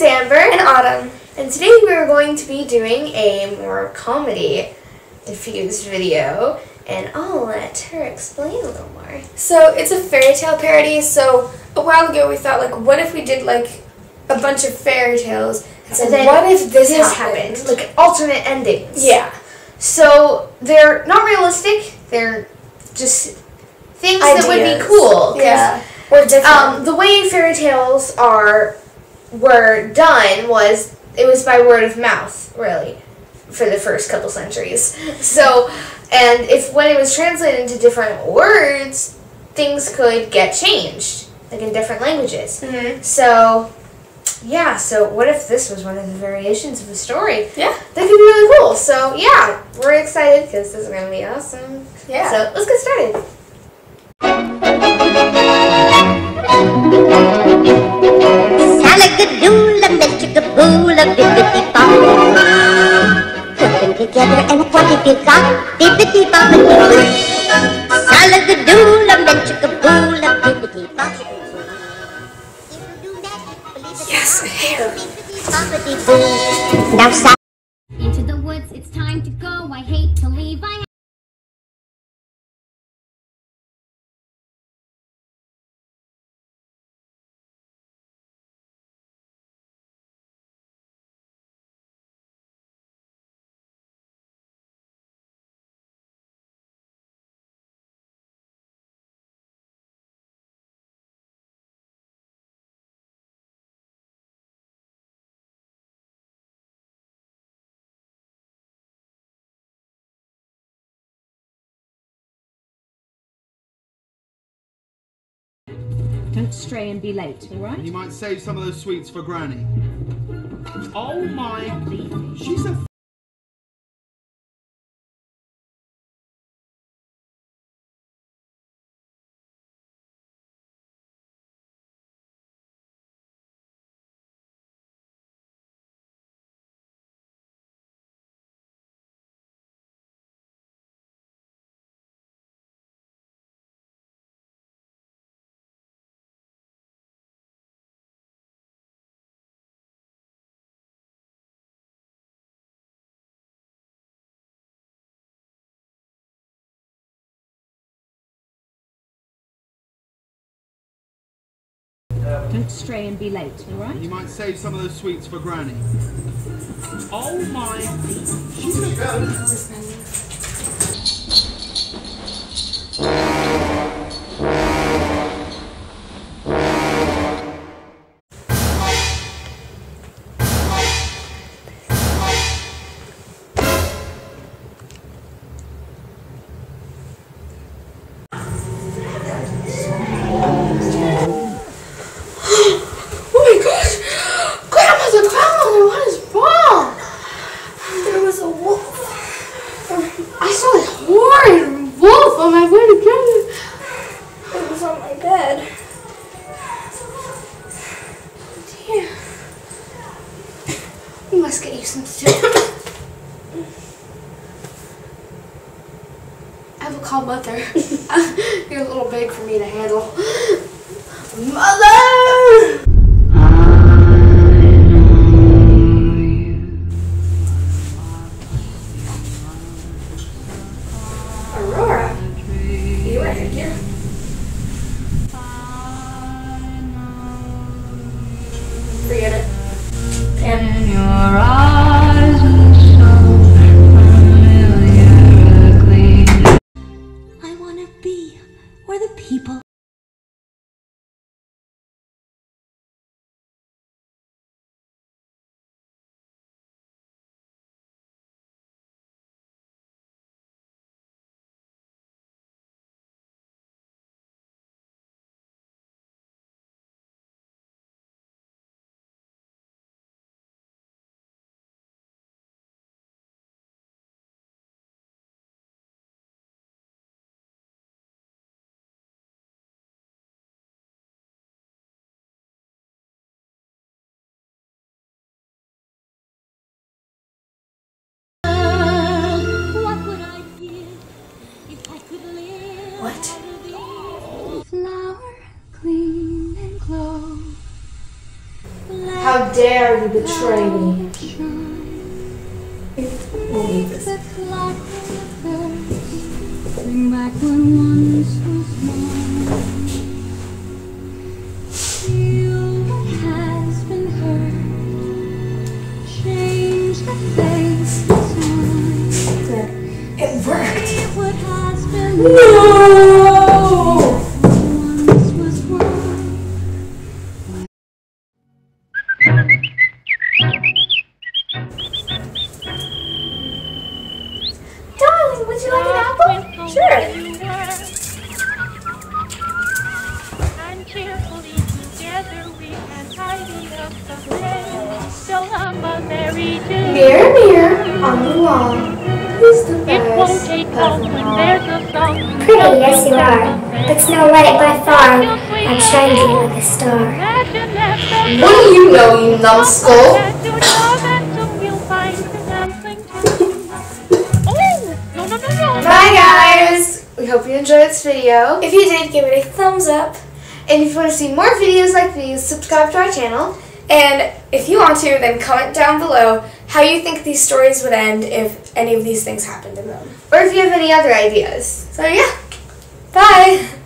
It's Amber and Autumn, and today we are going to be doing a more comedy infused video, and I'll let her explain a little more. So it's a fairy tale parody. So a while ago we thought, like, what if we did like a bunch of fairy tales and said, what if this happened? Like alternate endings. Yeah. So they're not realistic. They're just things that would be cool. Yeah. Or different. The way fairy tales were done was it was by word of mouth, really, for the first couple centuries. So, and if when it was translated into different words, things could get changed, like in different languages. Mm-hmm. So, yeah. So, what if this was one of the variations of a story? Yeah, that could be really cool. So, yeah, we're excited because this is gonna be awesome. Yeah. So let's get started. Together and what if you got bibbity bobbity boo? Salagadoolam and chickaboolam bibbity bobbity boo. If you do magic, believe it. Yes, hair. Bibbity bobbity boo. Now stop. Into the woods, it's time to go. I hate to leave. Don't stray and be late, all right? You might save some of those sweets for Granny. Oh my... She's a... Don't stray and be late, all right? You might save some of those sweets for Granny. Oh my... She's a Let's get you some soup. I will call Mother. You're a little big for me to handle. Mother! Aurora? You are here. Forget it. And your eyes are so familiarly. I want to be where the people. How dare you betray me? We'll leave this. Bring back when once was mine. Feel what has been heard. Change the face of time. It worked. What has been no. Would you like an apple? Sure. And cheerfully together we can tidy up the place. So I'm a merry day. Mirror, mirror on the wall. Who's the first? It won't take long when there's a song. Pretty, yes you are, but Snow White by far. I'm shining like a star. What do you know, you numbskull? Bye guys! We hope you enjoyed this video. If you did, give it a thumbs up. And if you want to see more videos like these, subscribe to our channel. And if you want to, then comment down below how you think these stories would end if any of these things happened in them. Or if you have any other ideas. So yeah, bye!